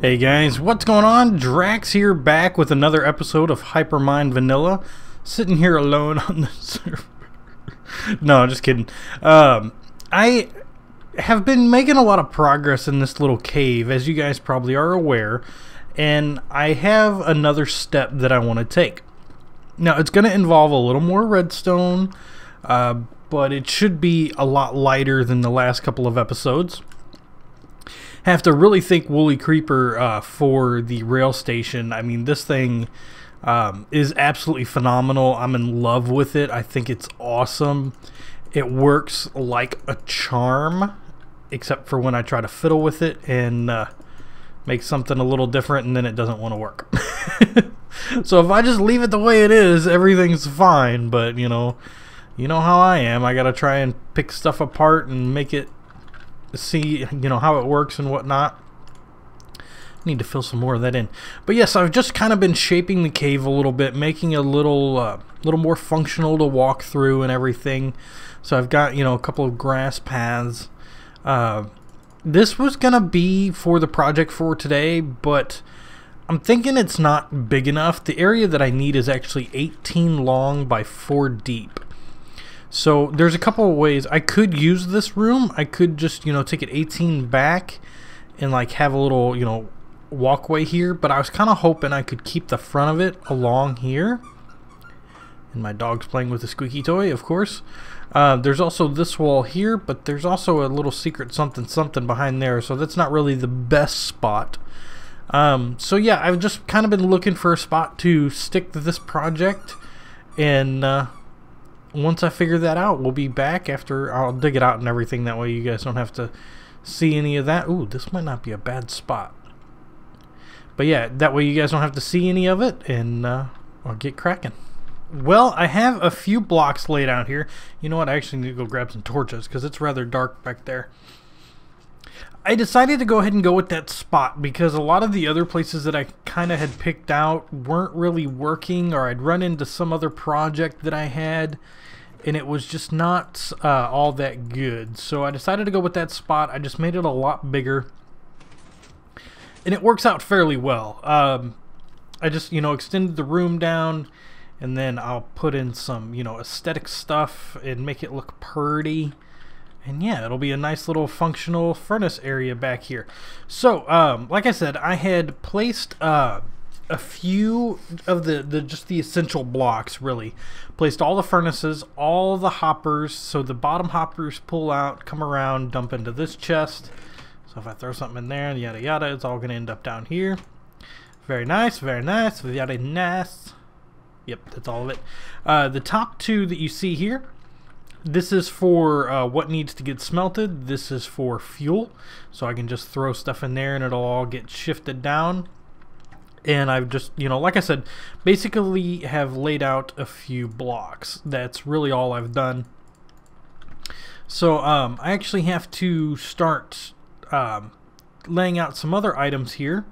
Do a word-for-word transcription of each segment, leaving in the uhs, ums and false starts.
Hey guys, what's going on? Drax here, back with another episode of Hypermine Vanilla. Sitting here alone on the server. No, just kidding. Um, I have been making a lot of progress in this little cave, as you guys probably are aware. And I have another step that I want to take. Now, it's going to involve a little more redstone, uh, but it should be a lot lighter than the last couple of episodes. Have to really thank Wooly Creeper uh, for the rail station. I mean, this thing um, is absolutely phenomenal. I'm in love with it. I think it's awesome. It works like a charm, except for when I try to fiddle with it and uh, make something a little different, and then it doesn't want to work. So if I just leave it the way it is, everything's fine. But you know, you know how I am. I gotta try and pick stuff apart and make it. See, you know, how it works and whatnot. Need to fill some more of that in. But yes, I've just kind of been shaping the cave a little bit, making a little, uh, little more functional to walk through and everything. So I've got, you know, a couple of grass paths. Uh, this was gonna be for the project for today, but I'm thinking it's not big enough. The area that I need is actually eighteen long by four deep. So there's a couple of ways I could use this room. I could just, you know, take it eighteen back and like have a little, you know, walkway here. But I was kind of hoping I could keep the front of it along here. And my dog's playing with a squeaky toy, of course. Uh, there's also this wall here, but there's also a little secret something something behind there. So that's not really the best spot. Um, so yeah, I've just kind of been looking for a spot to stick to this project. And uh, once I figure that out, we'll be back after I'll dig it out and everything. That way you guys don't have to see any of that. Ooh, this might not be a bad spot. But yeah, that way you guys don't have to see any of it, and uh, I'll get cracking. Well, I have a few blocks laid out here. You know what? I actually need to go grab some torches because it's rather dark back there. I decided to go ahead and go with that spot because a lot of the other places that I kind of had picked out weren't really working, or I'd run into some other project that I had and it was just not uh, all that good. So I decided to go with that spot. I just made it a lot bigger and it works out fairly well. Um, I just, you know, extended the room down, and then I'll put in some, you know, aesthetic stuff and make it look pretty. And yeah, it'll be a nice little functional furnace area back here. So, um, like I said, I had placed uh, a few of the, the just the essential blocks, really. Placed all the furnaces, all the hoppers. So the bottom hoppers pull out, come around, dump into this chest. So if I throw something in there, yada yada, it's all going to end up down here. Very nice, very nice, very nice. Yep, that's all of it. Uh, the top two that you see here, this is for uh, what needs to get smelted. This is for fuel. So I can just throw stuff in there and it'll all get shifted down. And I've just, you know, like I said, basically have laid out a few blocks. That's really all I've done. So um, I actually have to start um, laying out some other items here.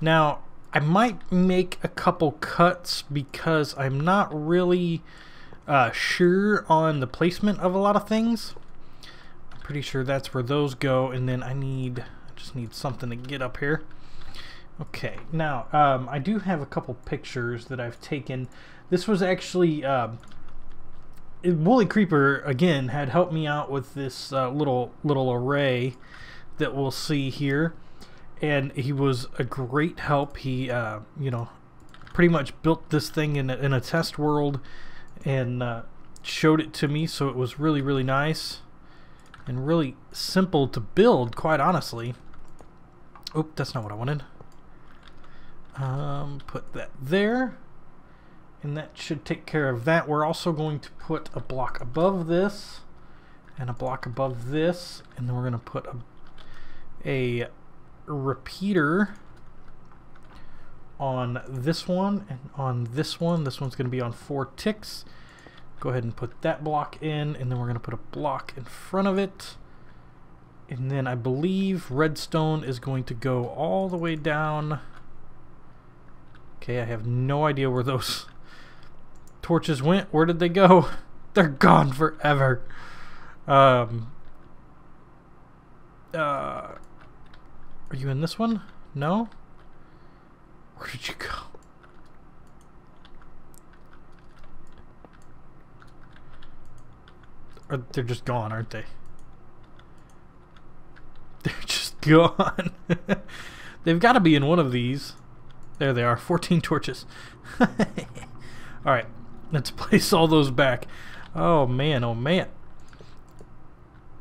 Now, I might make a couple cuts because I'm not really... Uh, sure on the placement of a lot of things. I'm pretty sure that's where those go, and then I need I just need something to get up here. Okay, now um, I do have a couple pictures that I've taken. This was actually uh, Wooly Creeper again had helped me out with this uh, little little array that we'll see here, and he was a great help. He uh, you know, pretty much built this thing in a, in a test world and uh, showed it to me, so it was really really nice and really simple to build, quite honestly. Oop, that's not what I wanted. Um, put that there, and that should take care of that. We're also going to put a block above this and a block above this, and then we're gonna put a, a repeater on this one and on this one. This one's going to be on four ticks. Go ahead and put that block in, and then we're going to put a block in front of it. And then I believe redstone is going to go all the way down. Okay, I have no idea where those torches went. Where did they go? They're gone forever. Um, uh, are you in this one? No? Where did you go? Or they're just gone, aren't they? They're just gone. They've got to be in one of these. There they are, fourteen torches. Alright, let's place all those back. Oh man, oh man.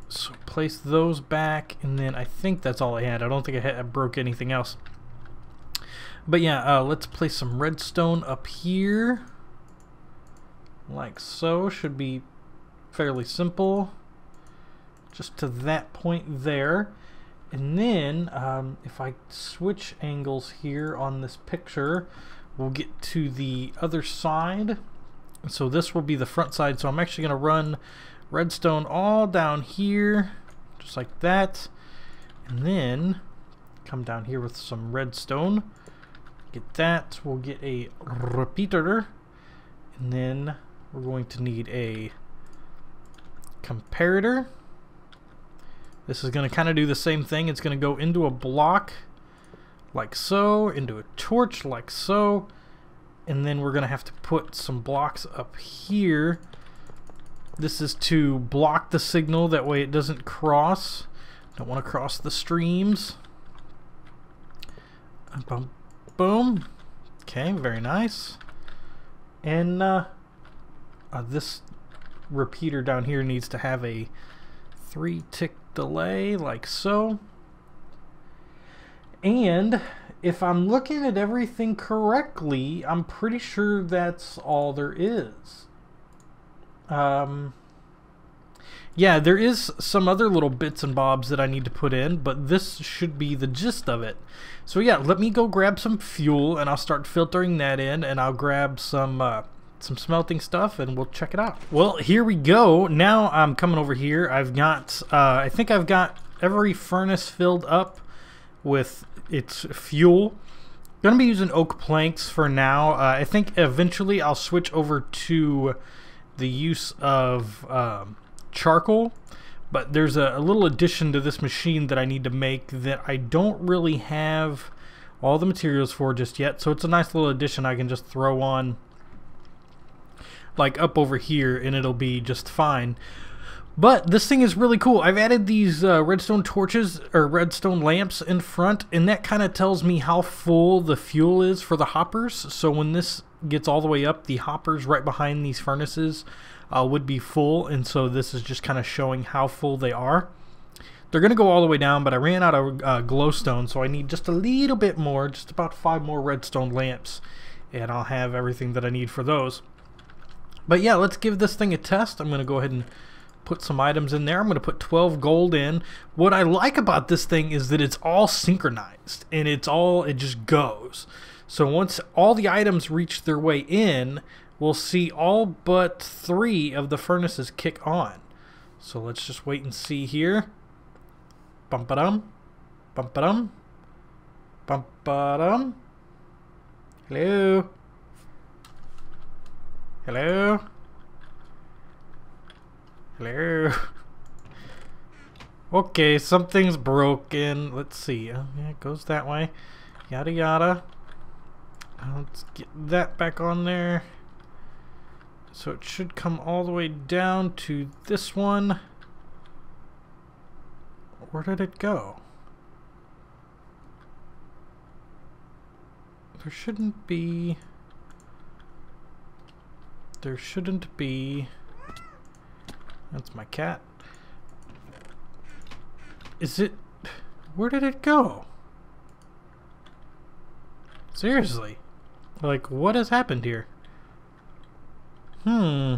So place those back, and then I think that's all I had. I don't think I, had, I broke anything else. But yeah, uh, let's place some redstone up here. Like so, should be fairly simple. Just to that point there. And then, um, if I switch angles here on this picture, we'll get to the other side. So this will be the front side. So I'm actually going to run redstone all down here, just like that. And then come down here with some redstone. Get that. We'll get a repeater. And then we're going to need a comparator. This is going to kind of do the same thing. It's going to go into a block like so, into a torch like so, and then we're going to have to put some blocks up here. This is to block the signal, that way it doesn't cross. Don't want to cross the streams. Boom, boom. Okay, very nice. And uh, uh, this repeater down here needs to have a three tick delay like so. And if I'm looking at everything correctly, I'm pretty sure that's all there is. Um, yeah, there is some other little bits and bobs that I need to put in, but this should be the gist of it. So yeah, let me go grab some fuel and I'll start filtering that in, and I'll grab some uh, some smelting stuff and we'll check it out. Well, here we go. Now I'm coming over here. I've got uh, I think I've got every furnace filled up with its fuel. Gonna be using oak planks for now. uh, I think eventually I'll switch over to the use of um, charcoal, but there's a, a little addition to this machine that I need to make that I don't really have all the materials for just yet, so it's a nice little addition I can just throw on like up over here and it'll be just fine. But this thing is really cool. I've added these uh, redstone torches or redstone lamps in front, and that kind of tells me how full the fuel is for the hoppers. So when this gets all the way up, the hoppers right behind these furnaces uh, would be full, and so this is just kind of showing how full they are. They're going to go all the way down, but I ran out of uh, glowstone, so I need just a little bit more, just about five more redstone lamps, and I'll have everything that I need for those. But yeah, let's give this thing a test. I'm going to go ahead and put some items in there. I'm going to put twelve gold in. What I like about this thing is that it's all synchronized, and it's all, it just goes. So once all the items reach their way in, we'll see all but three of the furnaces kick on. So let's just wait and see here. Bum ba dum, bum ba dum, bum ba dum. Hello. Hello. Hello. Okay, something's broken. Let's see. Oh, yeah, it goes that way. Yada yada. Let's get that back on there. So it should come all the way down to this one. Where did it go? There shouldn't be... There shouldn't be... That's my cat. Is it... Where did it go? Seriously. Like, what has happened here? Hmm.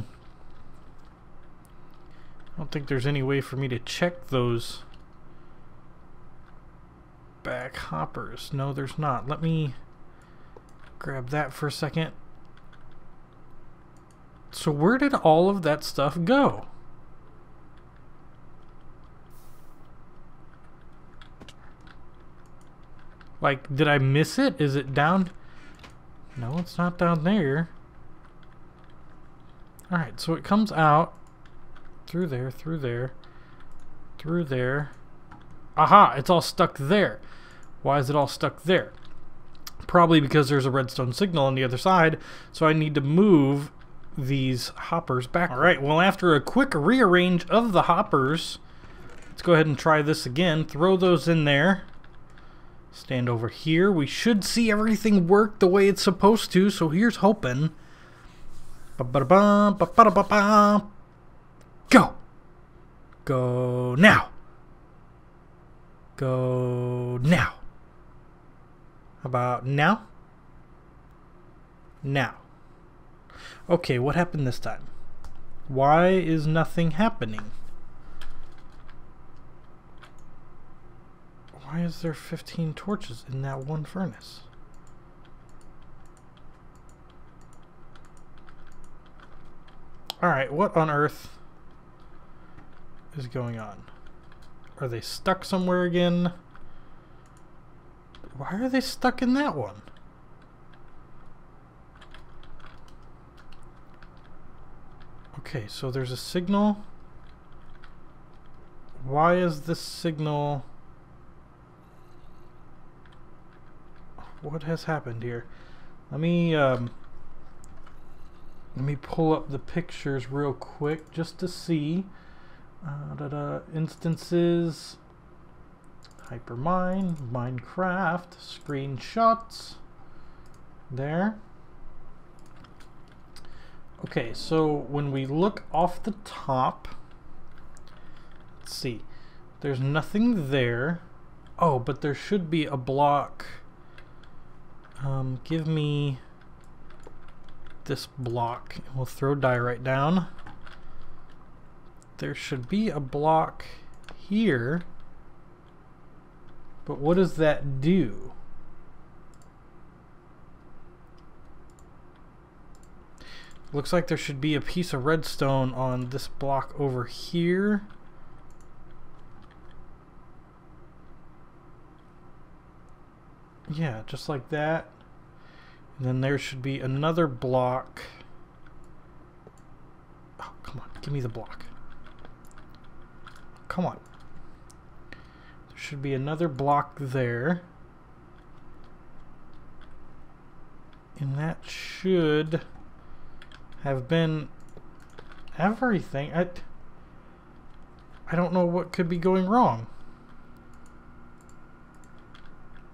I don't think there's any way for me to check those back hoppers. No, there's not. Let me grab that for a second. So where did all of that stuff go? Like, did I miss it? Is it down? No, it's not down there. Alright, so it comes out through there, through there, through there. Aha! It's all stuck there. Why is it all stuck there? Probably because there's a redstone signal on the other side, so I need to move these hoppers back. Alright, well, after a quick rearrange of the hoppers, let's go ahead and try this again. Throw those in there. Stand over here. We should see everything work the way it's supposed to, so here's hoping. Ba-ba-da-ba, ba-ba-da-ba-ba. Go! Go now! Go now! How about now? Now. Okay, what happened this time? Why is nothing happening? Why is there fifteen torches in that one furnace? Alright, what on earth is going on? Are they stuck somewhere again? Why are they stuck in that one? Okay, so there's a signal. Why is this signal... What has happened here? Let me um, let me pull up the pictures real quick just to see. Uh, da -da. Instances, Hypermine, Minecraft, screenshots. There. Okay, so when we look off the top, let's see. There's nothing there. Oh, but there should be a block. Um, give me this block. We'll throw diorite down. There should be a block here. But what does that do? Looks like there should be a piece of redstone on this block over here. Yeah, just like that. And then there should be another block. Oh, come on, give me the block. Come on. There should be another block there. And that should... have been everything. I, I don't know what could be going wrong.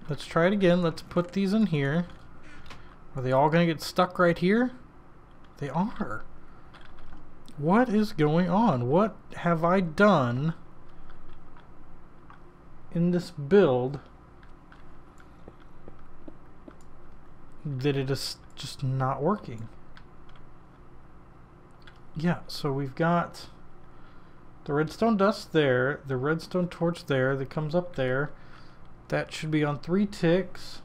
Let's try it again. Let's put these in here. Are they all going to get stuck right here? They are. What is going on? What have I done in this build that it is just not working? Yeah, so we've got the redstone dust there, the redstone torch there that comes up there. That should be on three ticks.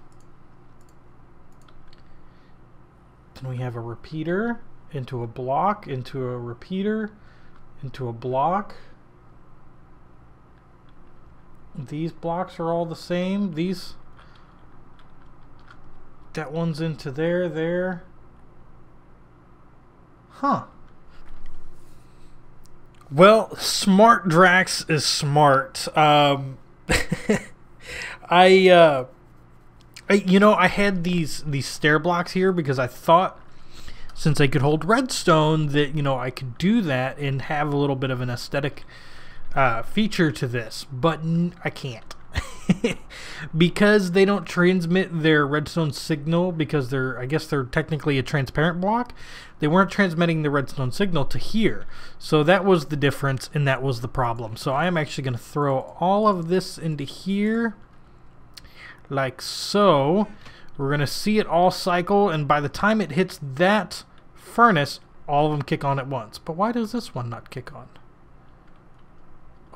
Then we have a repeater into a block, into a repeater, into a block. These blocks are all the same. These, that one's into there, there. Huh. Well, smart Drax is smart. Um, I, uh, I, you know, I had these these stair blocks here because I thought, since I could hold redstone, that you know I could do that and have a little bit of an aesthetic uh, feature to this, but n I can't because they don't transmit their redstone signal because they're I guess they're technically a transparent block. They weren't transmitting the redstone signal to here. So that was the difference, and that was the problem. So I am actually going to throw all of this into here, like so. We're going to see it all cycle, and by the time it hits that furnace, all of them kick on at once. But why does this one not kick on?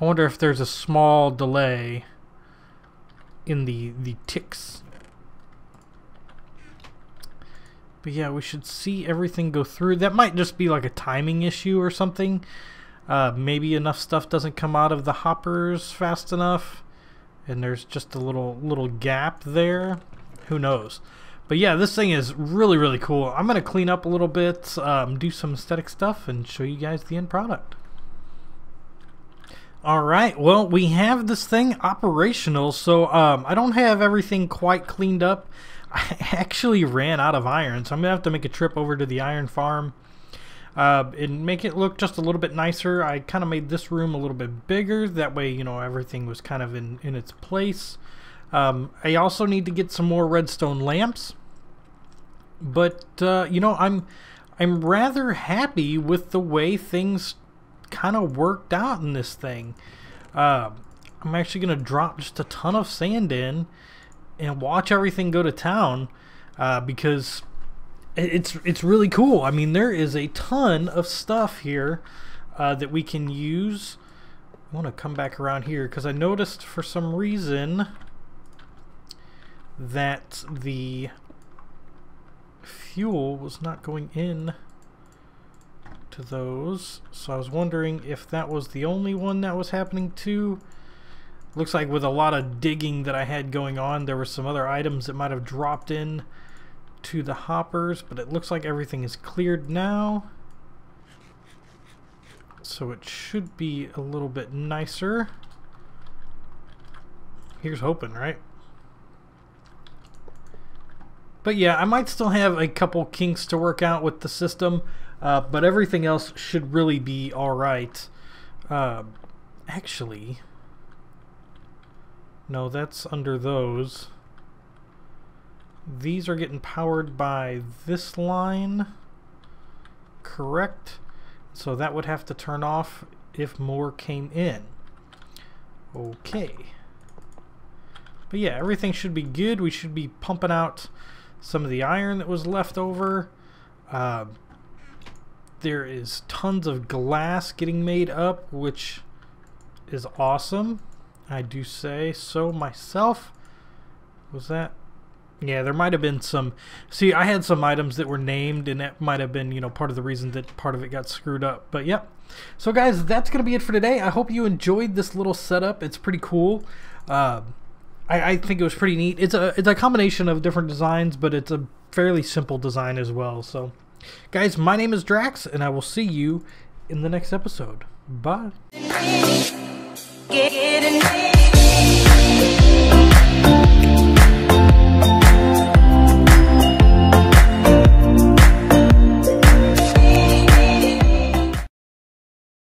I wonder if there's a small delay in the, the ticks. But yeah, we should see everything go through. That might just be like a timing issue or something. Uh, maybe enough stuff doesn't come out of the hoppers fast enough, and there's just a little little gap there. Who knows? But yeah, this thing is really, really cool. I'm going to clean up a little bit, um, do some aesthetic stuff, and show you guys the end product. All right, well, we have this thing operational, so um, I don't have everything quite cleaned up. I actually ran out of iron, so I'm going to have to make a trip over to the iron farm uh, and make it look just a little bit nicer. I kind of made this room a little bit bigger. That way, you know, everything was kind of in, in its place. Um, I also need to get some more redstone lamps. But, uh, you know, I'm, I'm rather happy with the way things kind of worked out in this thing. Uh, I'm actually going to drop just a ton of sand in and watch everything go to town, uh, because it's it's really cool. I mean, there is a ton of stuff here uh, that we can use. I want to come back around here because I noticed for some reason that the fuel was not going in to those, so I was wondering if that was the only one that was happening too. Looks like with a lot of digging that I had going on, there were some other items that might have dropped in to the hoppers, but it looks like everything is cleared now, so it should be a little bit nicer. Here's hoping, right? But yeah, I might still have a couple kinks to work out with the system, uh, but everything else should really be alright. Uh, actually, no, that's under those. These are getting powered by this line, correct? So that would have to turn off if more came in. Okay. But yeah, everything should be good. We should be pumping out some of the iron that was left over. Uh, there is tons of glass getting made up, which is awesome. I do say so myself. Was that? Yeah, there might have been some. See, I had some items that were named, and that might have been, you know, part of the reason that part of it got screwed up. But yep. So guys, that's gonna be it for today. I hope you enjoyed this little setup. It's pretty cool. Uh, I, I think it was pretty neat. It's a it's a combination of different designs, but it's a fairly simple design as well. So, guys, my name is Drax, and I will see you in the next episode. Bye. Getting